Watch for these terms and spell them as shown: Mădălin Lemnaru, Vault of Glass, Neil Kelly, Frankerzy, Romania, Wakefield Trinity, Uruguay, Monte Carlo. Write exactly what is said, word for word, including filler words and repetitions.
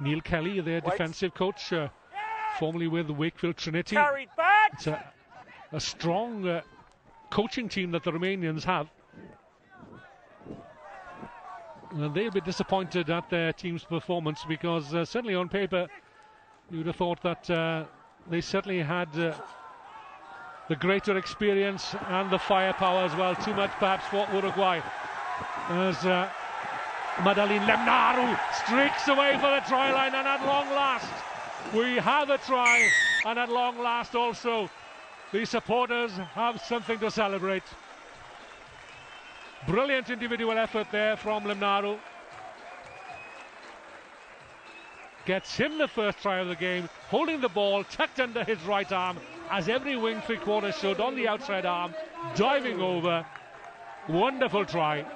Neil Kelly, their Wait. defensive coach, uh, formerly with Wakefield Trinity. Carried back. It's a, a strong uh, coaching team that the Romanians have. And they'll be disappointed at their team's performance, because uh, certainly on paper you'd have thought that uh, they certainly had uh, the greater experience and the firepower as well. Too much perhaps for Uruguay, as uh, Mădălin Lemnaru streaks away for the try line, and at long last we have a try, and at long last also the supporters have something to celebrate. Brilliant individual effort there from Lemnaru. Gets him the first try of the game, holding the ball tucked under his right arm, as every wing three-quarter should, on the outside arm, diving over. Wonderful try.